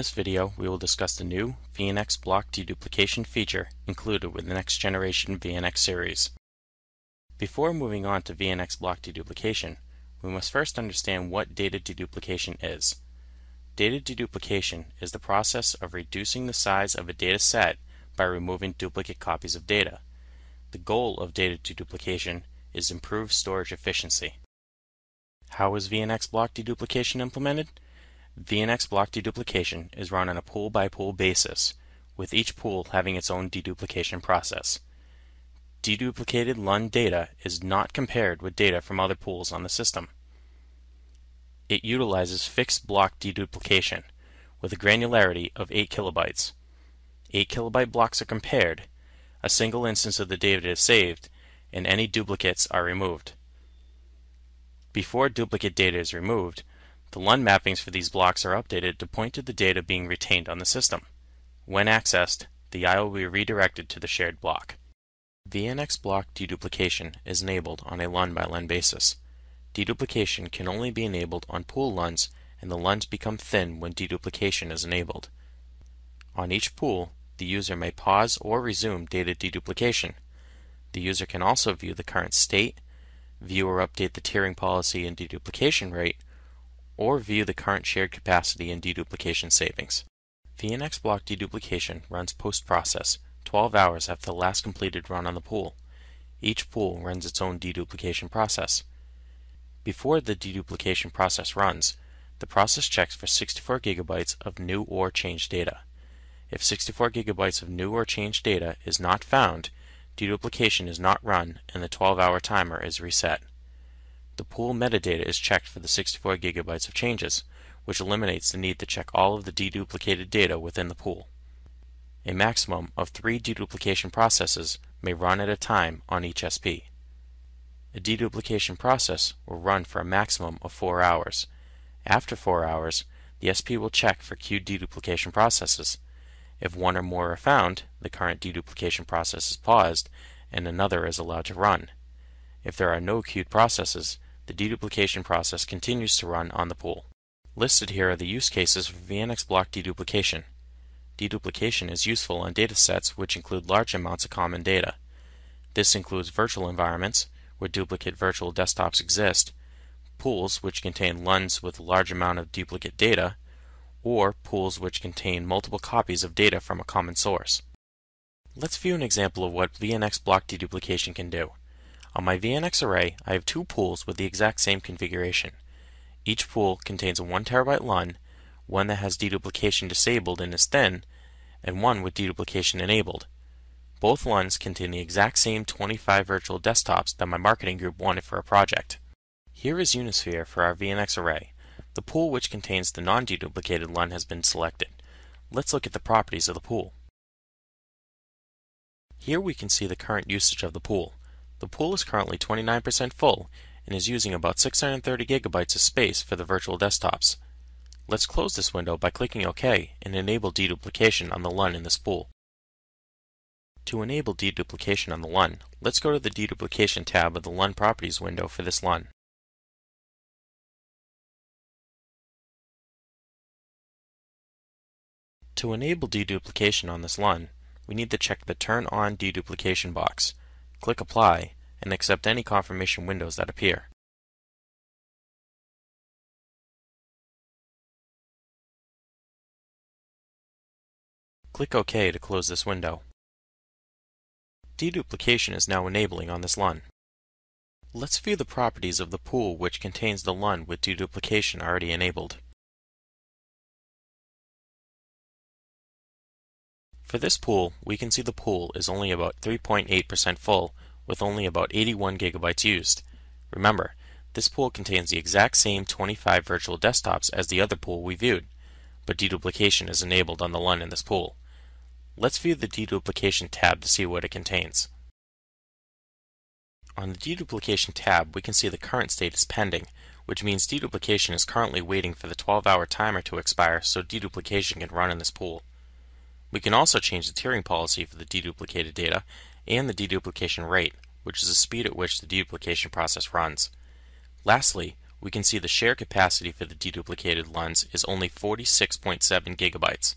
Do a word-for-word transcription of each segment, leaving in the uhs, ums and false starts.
this video, we will discuss the new V N X block deduplication feature included with the next generation V N X series. Before moving on to V N X block deduplication, we must first understand what data deduplication is. Data deduplication is the process of reducing the size of a data set by removing duplicate copies of data. The goal of data deduplication is improved storage efficiency. How is V N X block deduplication implemented? V N X block deduplication is run on a pool-by-pool basis, with each pool having its own deduplication process. Deduplicated L U N data is not compared with data from other pools on the system. It utilizes fixed block deduplication with a granularity of eight kilobytes. eight kilobyte blocks are compared, a single instance of the data is saved, and any duplicates are removed. Before duplicate data is removed, the L U N mappings for these blocks are updated to point to the data being retained on the system. When accessed, the I O will be redirected to the shared block. V N X block deduplication is enabled on a L U N by L U N basis. Deduplication can only be enabled on pool L U Ns, and the L U Ns become thin when deduplication is enabled. On each pool, the user may pause or resume data deduplication. The user can also view the current state, view or update the tiering policy and deduplication rate, or view the current shared capacity and deduplication savings. V N X block deduplication runs post-process twelve hours after the last completed run on the pool. Each pool runs its own deduplication process. Before the deduplication process runs, the process checks for sixty-four gigabytes of new or changed data. If sixty-four gigabytes of new or changed data is not found, deduplication is not run and the twelve hour timer is reset. The pool metadata is checked for the sixty-four gigabytes of changes, which eliminates the need to check all of the deduplicated data within the pool. A maximum of three deduplication processes may run at a time on each S P. A deduplication process will run for a maximum of four hours. After four hours, the S P will check for queued deduplication processes. If one or more are found, the current deduplication process is paused and another is allowed to run. If there are no queued processes, the deduplication process continues to run on the pool. Listed here are the use cases for V N X block deduplication. Deduplication is useful on datasets which include large amounts of common data. This includes virtual environments, where duplicate virtual desktops exist, pools which contain L U Ns with a large amount of duplicate data, or pools which contain multiple copies of data from a common source. Let's view an example of what V N X block deduplication can do. On my V N X array, I have two pools with the exact same configuration. Each pool contains a one terabyte L U N, one that has deduplication disabled and is thin, and one with deduplication enabled. Both L U Ns contain the exact same twenty-five virtual desktops that my marketing group wanted for a project. Here is Unisphere for our V N X array. The pool which contains the non-deduplicated L U N has been selected. Let's look at the properties of the pool. Here we can see the current usage of the pool. The pool is currently twenty-nine percent full and is using about six hundred thirty gigabytes of space for the virtual desktops. Let's close this window by clicking OK and enable deduplication on the L U N in this pool. To enable deduplication on the L U N, let's go to the Deduplication tab of the L U N Properties window for this L U N. To enable deduplication on this L U N, we need to check the Turn on Deduplication box. Click Apply and accept any confirmation windows that appear. Click OK to close this window. Deduplication is now enabling on this L U N. Let's view the properties of the pool which contains the L U N with deduplication already enabled. For this pool, we can see the pool is only about three point eight percent full, with only about eighty-one gigabytes used. Remember, this pool contains the exact same twenty-five virtual desktops as the other pool we viewed, but deduplication is enabled on the L U N in this pool. Let's view the Deduplication tab to see what it contains. On the Deduplication tab, we can see the current state is pending, which means deduplication is currently waiting for the twelve hour timer to expire so deduplication can run in this pool. We can also change the tiering policy for the deduplicated data and the deduplication rate, which is the speed at which the deduplication process runs. Lastly, we can see the share capacity for the deduplicated L U Ns is only forty-six point seven gigabytes,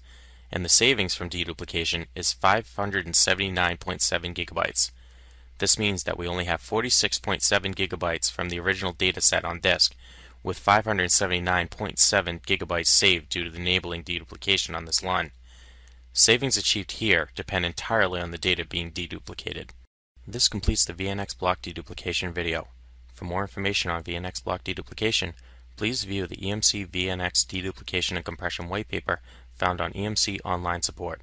and the savings from deduplication is five hundred seventy-nine point seven gigabytes. This means that we only have forty-six point seven gigabytes from the original dataset on disk, with five hundred seventy-nine point seven gigabytes saved due to the enabling deduplication on this L U N. Savings achieved here depend entirely on the data being deduplicated. This completes the V N X block deduplication video. For more information on V N X block deduplication, please view the E M C V N X deduplication and compression whitepaper found on E M C online support.